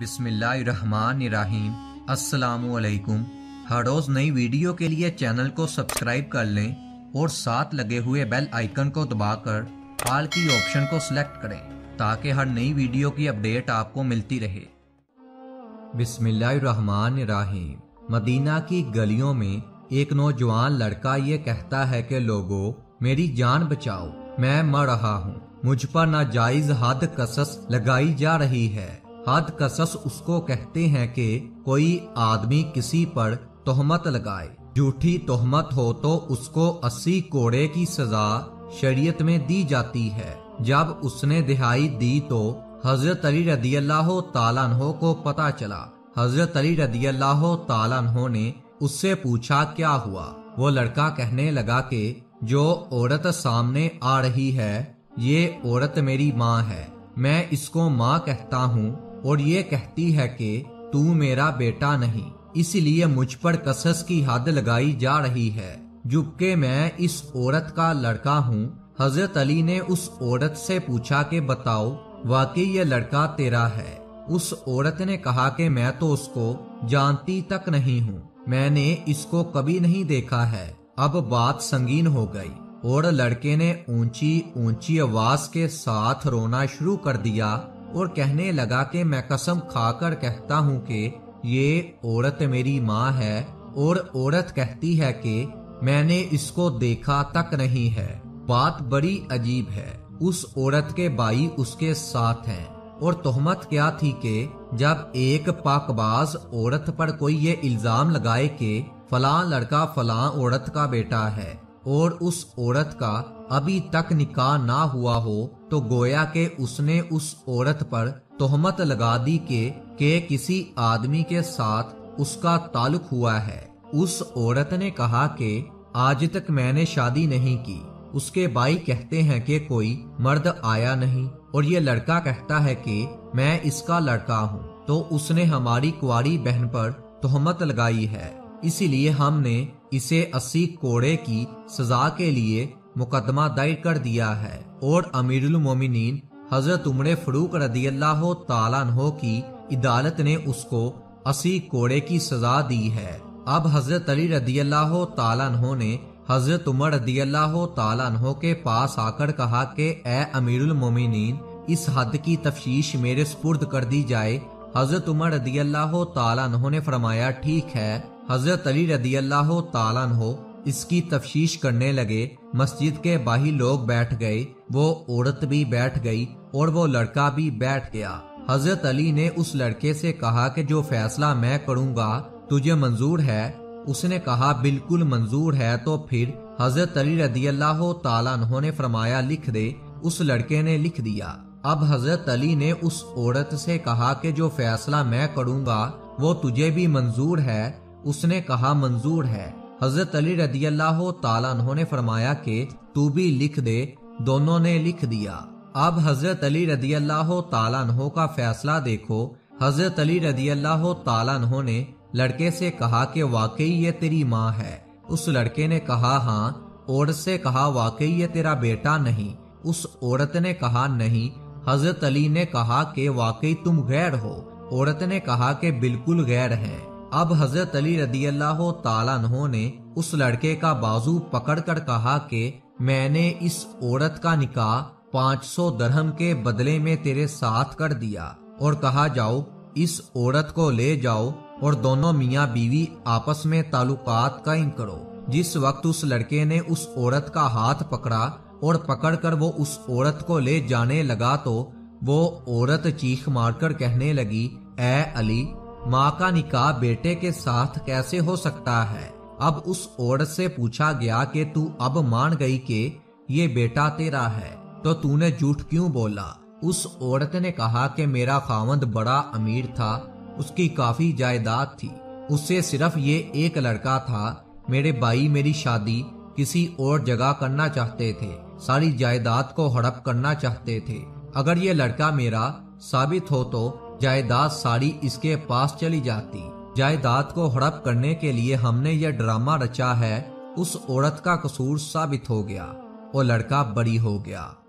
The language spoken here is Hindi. बिस्मिल्लाहिर्रहमानिर्रहीम। अस्सलामुअलैकुम। हर रोज़ नई वीडियो के लिए चैनल को सब्सक्राइब कर लें और साथ लगे हुए बेल आइकन को दबाकर ऑल की ऑप्शन को सिलेक्ट करें ताकि हर नई वीडियो की अपडेट आपको मिलती रहे। बिस्मिल्लाहिर्रहमानिर्रहीम। मदीना की गलियों में एक नौजवान लड़का ये कहता है कि लोगो मेरी जान बचाओ, मैं मर रहा हूँ, मुझ पर नाजायज हद कसस लगाई जा रही है। हद कसस उसको कहते हैं कि कोई आदमी किसी पर तोहमत लगाए, झूठी तोहमत हो तो उसको 80 कोड़े की सजा शरीयत में दी जाती है। जब उसने दिहाई दी तो हजरत अली रदियल्लाहु ताला अन्हो को पता चला। हजरत अली रदियल्लाहु ताला अन्हो ने उससे पूछा क्या हुआ। वो लड़का कहने लगा कि जो औरत सामने आ रही है ये औरत मेरी माँ है, मैं इसको माँ कहता हूँ और ये कहती है कि तू मेरा बेटा नहीं, इसलिए मुझ पर कसस की हद लगाई जा रही है। जबकि मैं इस औरत का लड़का हूँ। हजरत अली ने उस औरत से पूछा कि बताओ वाकई ये लड़का तेरा है? उस औरत ने कहा कि मैं तो उसको जानती तक नहीं हूँ, मैंने इसको कभी नहीं देखा है। अब बात संगीन हो गई और लड़के ने ऊंची ऊंची आवाज के साथ रोना शुरू कर दिया और कहने लगा कि मैं कसम खाकर कहता हूँ कि ये औरत मेरी माँ है और औरत कहती है कि मैंने इसको देखा तक नहीं है। बात बड़ी अजीब है। उस औरत के भाई उसके साथ हैं और तोहमत क्या थी कि जब एक पाकबाज औरत पर कोई ये इल्जाम लगाए कि फलां लड़का फलां औरत का बेटा है और उस औरत का अभी तक निकाह ना हुआ हो तो गोया के उसने उस औरत पर तोहमत लगा दी के किसी आदमी के साथ उसका ताल्लुक हुआ है। उस औरत ने कहा कि आज तक मैंने शादी नहीं की। उसके भाई कहते हैं कि कोई मर्द आया नहीं और ये लड़का कहता है कि मैं इसका लड़का हूँ, तो उसने हमारी कुंवारी बहन पर तोहमत लगाई है, इसीलिए हमने इसे 80 कोड़े की सजा के लिए मुकदमा दायर कर दिया है। और अमीरुल मोमिनीन हजरत उमर फारूक रदियल्लाहु ताला अन्हो की अदालत ने उसको 80 कोड़े की सजा दी है। अब हजरत अली रदियल्लाहु ताला अन्हो ने हजरत उमर रदियल्लाहु ताला अन्हो के पास आकर कहा कि ए अमीरुल मोमिनीन, इस हद की तफ्तीश मेरे सुपुर्द कर दी जाए। हजरत उमर रदियल्लाहु ताला अन्हो ने फरमाया ठीक है। हजरत अली रदियल्लाहु ताला अन्हो इसकी तफ्तीश करने लगे। मस्जिद के बाहर लोग बैठ गए, वो औरत भी बैठ गई और वो लड़का भी बैठ गया। हजरत अली ने उस लड़के से कहा कि जो फैसला मैं करूँगा तुझे मंजूर है? उसने कहा बिल्कुल मंजूर है। तो फिर हजरत अली रदियल्लाहु ताला अन्हो ने फरमाया लिख दे। उस लड़के ने लिख दिया। अब हजरत अली ने उस औरत से कहा कि जो फैसला मैं करूँगा वो तुझे भी मंजूर है? उसने कहा मंजूर है। हजरत अली रदियल्लाहु ताला अन्हो ने फरमाया कि तू भी लिख दे। दोनों ने लिख दिया। अब हजरत अली रदियल्लाहु ताला अन्हो का फैसला देखो। हजरत अली रदियल्लाहु ताला अन्हो ने लड़के से कहा कि वाकई ये तेरी माँ है? उस लड़के ने कहा हाँ। औरत से कहा वाकई ये तेरा बेटा नहीं? उस औरत ने कहा नहीं। हजरत अली ने कहा कि वाकई तुम गैर हो? औरत ने कहा कि बिल्कुल गैर हैं। अब हजरत अली रदियल्लाहु ताला अन्हो ने उस लड़के का बाजू पकड़कर कहा कि मैंने इस औरत का निकाह 500 दरहम के बदले में तेरे साथ कर दिया और कहा जाओ इस औरत को ले जाओ और दोनों मियाँ बीवी आपस में ताल्लुकात कायम करो। जिस वक्त उस लड़के ने उस औरत का हाथ पकड़ा और पकड़कर वो उस औरत को ले जाने लगा तो वो औरत चीख मारकर कहने लगी ए अली, माँ का निकाह बेटे के साथ कैसे हो सकता है? अब उस औरत से पूछा गया कि तू अब मान गई कि ये बेटा तेरा है तो तूने झूठ क्यों बोला? उस औरत ने कहा कि मेरा खावंद बड़ा अमीर था, उसकी काफी जायदाद थी, उससे सिर्फ ये एक लड़का था। मेरे भाई मेरी शादी किसी और जगह करना चाहते थे, सारी जायदाद को हड़प करना चाहते थे। अगर ये लड़का मेरा साबित हो तो जायदाद सारी इसके पास चली जाती। जायदाद को हड़प करने के लिए हमने यह ड्रामा रचा है। उस औरत का कसूर साबित हो गया और लड़का बरी हो गया।